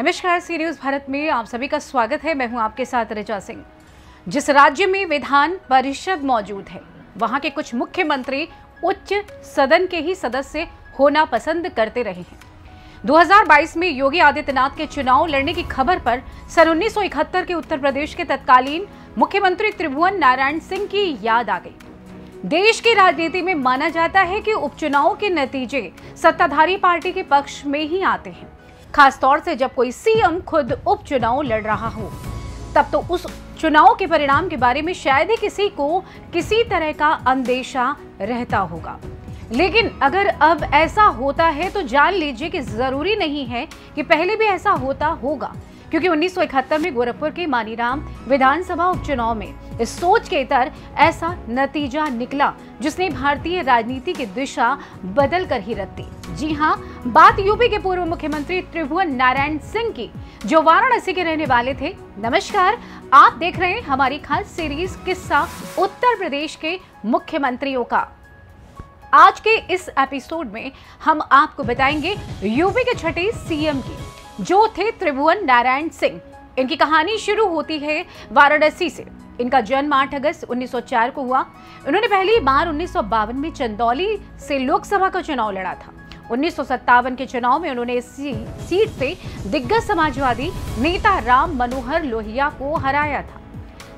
नमस्कार, सी न्यूज भारत में आप सभी का स्वागत है। मैं हूं आपके साथ ऋचा सिंह। जिस राज्य में विधान परिषद मौजूद है वहां के कुछ मुख्यमंत्री उच्च सदन के ही सदस्य होना पसंद करते रहे हैं। 2022 में योगी आदित्यनाथ के चुनाव लड़ने की खबर पर सन 1971 के उत्तर प्रदेश के तत्कालीन मुख्यमंत्री त्रिभुवन नारायण सिंह की याद आ गई। देश की राजनीति में माना जाता है कि उपचुनाव के नतीजे सत्ताधारी पार्टी के पक्ष में ही आते हैं, खासतौर से जब कोई सीएम खुद उपचुनाव लड़ रहा हो, तब तो उस चुनाव के परिणाम के बारे में शायद ही किसी को किसी तरह का अंदेशा रहता होगा। लेकिन अगर अब ऐसा होता है तो जान लीजिए कि जरूरी नहीं है कि पहले भी ऐसा होता होगा, क्योंकि 1971 में गोरखपुर के मानीराम विधानसभा उपचुनाव में इस सोच के तर ऐसा नतीजा निकला जिसने भारतीय राजनीति की दिशा बदल कर ही रख दी। जी हां, बात यूपी के पूर्व मुख्यमंत्री त्रिभुवन नारायण सिंह की, जो वाराणसी के रहने वाले थे। नमस्कार, आप देख रहे हैं हमारी खास सीरीज किस्सा उत्तर प्रदेश के मुख्यमंत्रियों का। आज के इस एपिसोड में हम आपको बताएंगे यूपी के छठे सीएम की, जो थे त्रिभुवन नारायण सिंह। इनकी कहानी शुरू होती है वाराणसी से। इनका जन्म 8 अगस्त 1904 को हुआ। इन्होंने पहली बार 1952 में चंदौली से लोकसभा का चुनाव लड़ा था। 1957 के चुनाव में उन्होंने इस सीट से दिग्गज समाजवादी नेता राम मनोहर लोहिया को हराया था।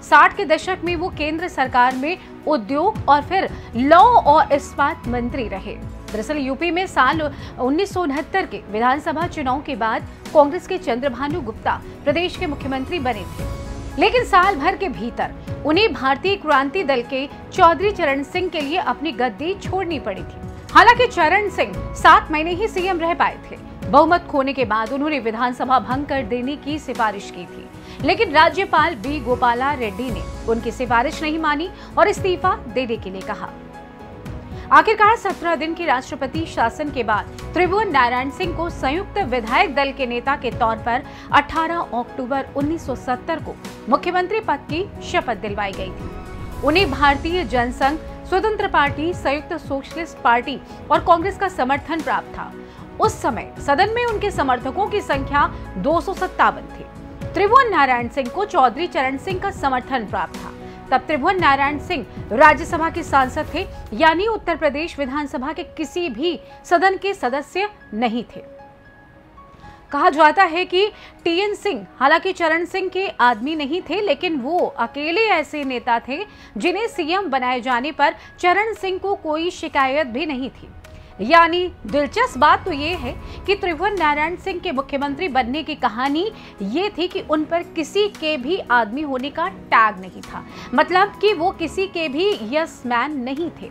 60 के दशक में वो केंद्र सरकार में उद्योग और फिर लौ और इस्पात मंत्री रहे। दरअसल यूपी में साल 1969 के विधानसभा चुनाव के बाद कांग्रेस के चंद्रभानु गुप्ता प्रदेश के मुख्यमंत्री बने थे, लेकिन साल भर के भीतर उन्हें भारतीय क्रांति दल के चौधरी चरण सिंह के लिए अपनी गद्दी छोड़नी पड़ी थी। हालांकि चरण सिंह 7 महीने ही सीएम रह पाए थे। बहुमत खोने के बाद उन्होंने विधानसभा भंग कर देने की सिफारिश की थी, लेकिन राज्यपाल बी गोपाला रेड्डी ने उनकी सिफारिश नहीं मानी और इस्तीफा देने के लिए कहा। आखिरकार 17 दिन के राष्ट्रपति शासन के बाद त्रिभुवन नारायण सिंह को संयुक्त विधायक दल के नेता के तौर पर 18 अक्टूबर 1970 को मुख्यमंत्री पद की शपथ दिलवाई गई थी। उन्हें भारतीय जनसंघ, स्वतंत्र पार्टी, संयुक्त सोशलिस्ट पार्टी और कांग्रेस का समर्थन प्राप्त था। उस समय सदन में उनके समर्थकों की संख्या 257 थी। त्रिभुवन नारायण सिंह को चौधरी चरण सिंह का समर्थन प्राप्त था। तब त्रिभुवन नारायण सिंह राज्यसभा के सांसद थे, यानी उत्तर प्रदेश विधानसभा के किसी भी सदन के सदस्य नहीं थे। कहा जाता है कि टीएन सिंह हालांकि चरण सिंह के आदमी नहीं थे, लेकिन वो अकेले ऐसे नेता थे जिन्हें सीएम बनाए जाने पर चरण सिंह को कोई शिकायत भी नहीं थी। यानी दिलचस्प बात तो ये है कि त्रिभुवन नारायण सिंह के मुख्यमंत्री बनने की कहानी ये थी कि उन पर किसी के भी आदमी होने का टैग नहीं था, मतलब कि वो किसी के भी यस मैन नहीं थे।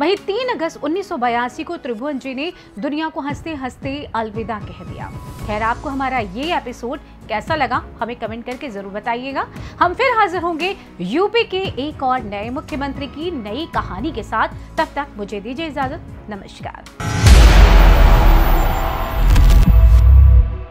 वहीं 3 अगस्त 1982 को त्रिभुवन जी ने दुनिया को हंसते हंसते अलविदा कह दिया। खैर, आपको हमारा ये एपिसोड कैसा लगा हमें कमेंट करके जरूर बताइएगा। हम फिर हाजिर होंगे यूपी के एक और नए मुख्यमंत्री की नई कहानी के साथ। तब तक मुझे दीजिए इजाजत। नमस्कार।